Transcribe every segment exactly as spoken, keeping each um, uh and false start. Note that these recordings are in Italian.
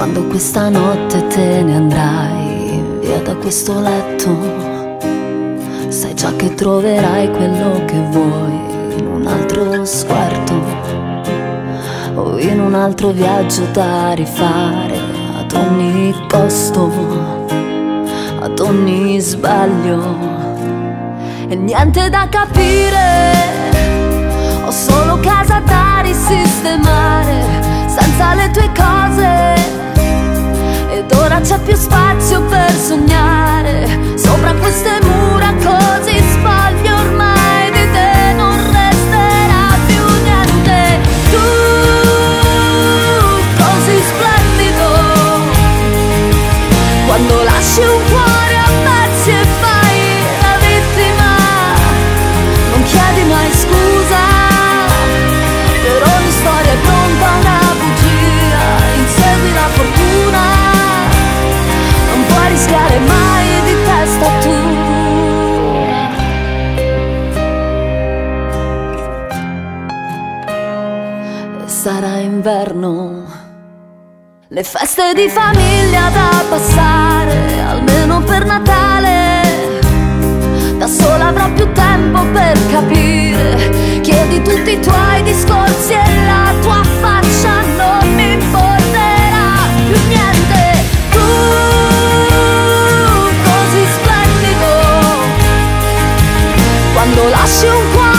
Quando questa notte te ne andrai via da questo letto, sai già che troverai quello che vuoi in un altro sguardo o in un altro viaggio da rifare ad ogni costo, ad ogni sbaglio. E niente da capire, ho solo casa da risistemare senza le tue cose, ed ora c'è più spazio per sognare sopra queste mura così sbaglio ormai. Sarà inverno, le feste di famiglia da passare, almeno per Natale. Da sola avrò più tempo per capire, chiedi tutti i tuoi discorsi e la tua faccia non mi importerà più niente. Tu, così splendido, quando lasci un cuore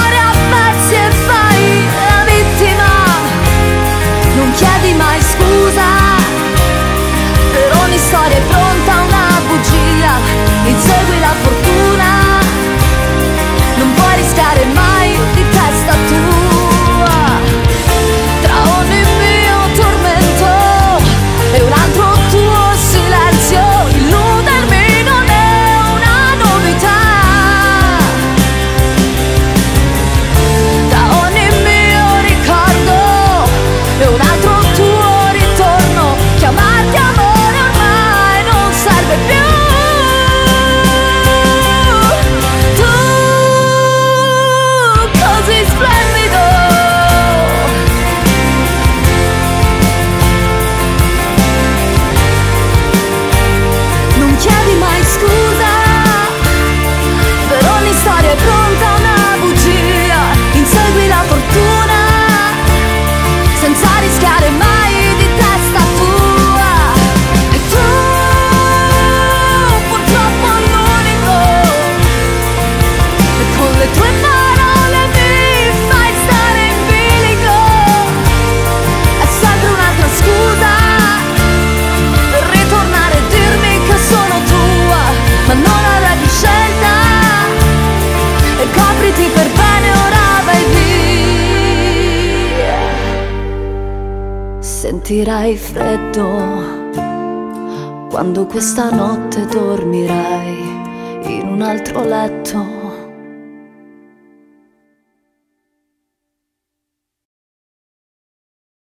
è pronta una bugia, insegui la fortuna, non puoi rischiare mai di testa tua. Tra ogni mio tormento e un altro tuo silenzio, illudermi non è una novità. Tra ogni mio ricordo e un altro tuo ritorno, chiamarti amore . Sentirai freddo quando questa notte dormirai in un altro letto.